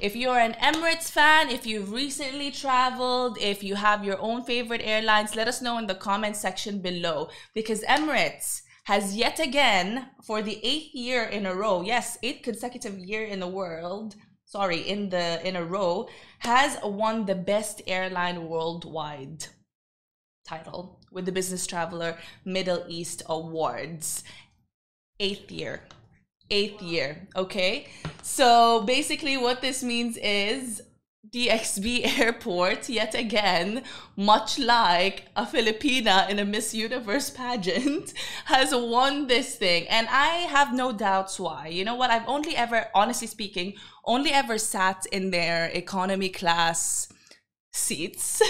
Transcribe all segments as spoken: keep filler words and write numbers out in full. If you're an Emirates fan, if you've recently traveled, if you have your own favorite airlines, let us know in the comment section below, because Emirates has yet again, for the eighth year in a row, yes, eighth consecutive year in the world, sorry, in the in a row, has won the best airline worldwide title with the Business Traveler Middle East Awards. Eighth year. Eighth year, okay? So basically what this means is D X B Airport, yet again, much like a Filipina in a Miss Universe pageant, has won this thing. And I have no doubts why. You know what? I've only ever, honestly speaking, only ever sat in their economy class seats.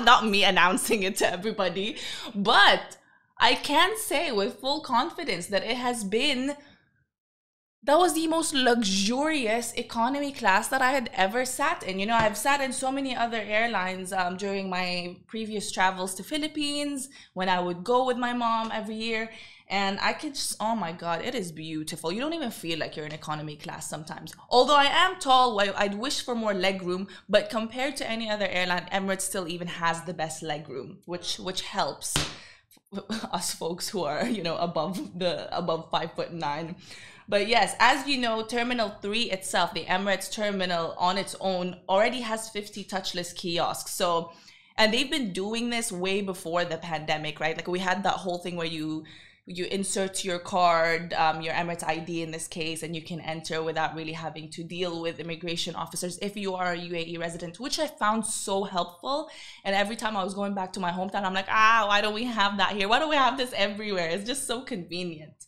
Not me announcing it to everybody. But I can say with full confidence that it has been... that was the most luxurious economy class that I had ever sat in. You know, I've sat in so many other airlines um, during my previous travels to Philippines, when I would go with my mom every year. And I could just, oh my God, it is beautiful. You don't even feel like you're in economy class sometimes. Although I am tall, I'd wish for more leg room. But compared to any other airline, Emirates still even has the best leg room, which, which helps us folks who are, you know, above the above five foot nine. But yes, as you know, Terminal three itself, the Emirates terminal on its own, already has fifty touchless kiosks. So, and they've been doing this way before the pandemic, right? Like we had that whole thing where you you insert your card, um, your Emirates I D in this case, and you can enter without really having to deal with immigration officers if you are a U A E resident, which I found so helpful. And every time I was going back to my hometown, I'm like, ah, why don't we have that here? Why don't we have this everywhere? It's just so convenient.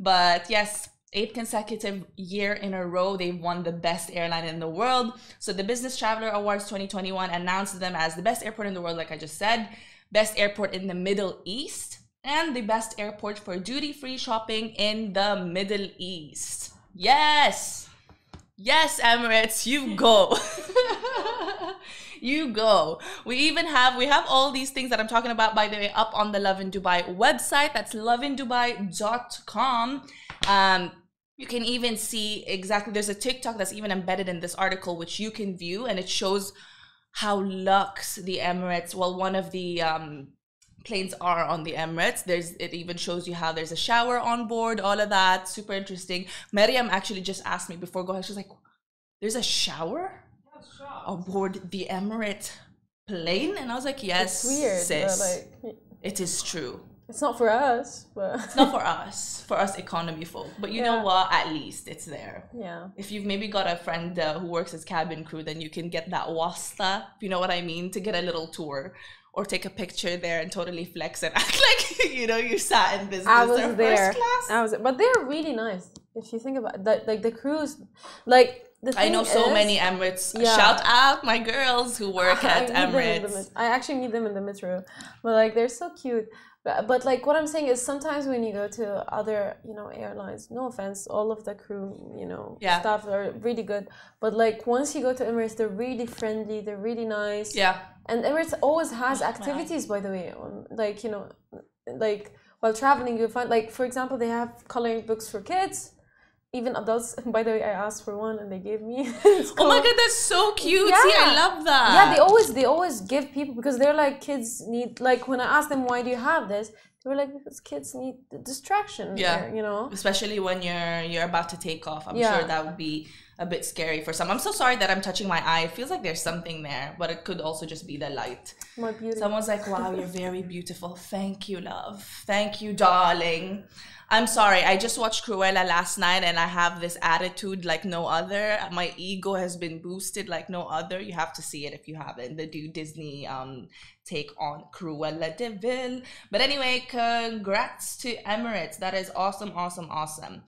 But yes, eighth consecutive year in a row, they've won the best airline in the world. So the Business Traveler Awards twenty twenty-one announced them as the best airport in the world, like I just said, best airport in the Middle East, and the best airport for duty-free shopping in the Middle East. Yes! Yes, Emirates, you go. You go. We even have, we have all these things that I'm talking about, by the way, up on the Love in Dubai website. That's love in dubai dot com. Um, you can even see exactly, there's a TikTok that's even embedded in this article, which you can view, and it shows how luxe the Emirates, well, one of the um, planes are on the Emirates. There's, it even shows you how there's a shower on board, all of that, super interesting. Maryam actually just asked me before going, she's like, there's a shower? Aboard the Emirates plane? And I was like, yes, it's weird, sis, but like, it is true. It's not for us, but it's not for us, for us economy folk. But you yeah. know what? At least it's there. Yeah. If you've maybe got a friend uh, who works as cabin crew, then you can get that wasta, if you know what I mean, to get a little tour or take a picture there and totally flex and act like you know you sat in business I was or there. First class. I was, but they're really nice. If you think about that, like the crews, like. I know so is, many Emirates. Yeah. Shout out my girls who work I, at I Emirates. The, I actually meet them in the metro, but like they're so cute. But, but like what I'm saying is sometimes when you go to other you know airlines, no offense, all of the crew you know yeah. staff are really good. But like once you go to Emirates, they're really friendly. They're really nice. Yeah. And Emirates always has oh, activities, by the way. Like you know, like while traveling, you find like for example they have coloring books for kids. Even adults, by the way, I asked for one and they gave me. Oh my God, that's so cute. Yeah. See, I love that. Yeah, they always they always give people because they're like kids need like when I asked them why do you have this, they were like because kids need the distraction. Yeah, there, you know. Especially when you're you're about to take off. I'm yeah. sure that would be a bit scary for some. I'm so sorry that I'm touching my eye. It feels like there's something there, but it could also just be the light. My beauty. Someone's like, wow, you're very beautiful. Thank you, love. Thank you, darling. I'm sorry, I just watched Cruella last night and I have this attitude like no other. My ego has been boosted like no other. You have to see it if you haven't. The new Disney um, take on Cruella de Vil. But anyway, congrats to Emirates. That is awesome, awesome, awesome.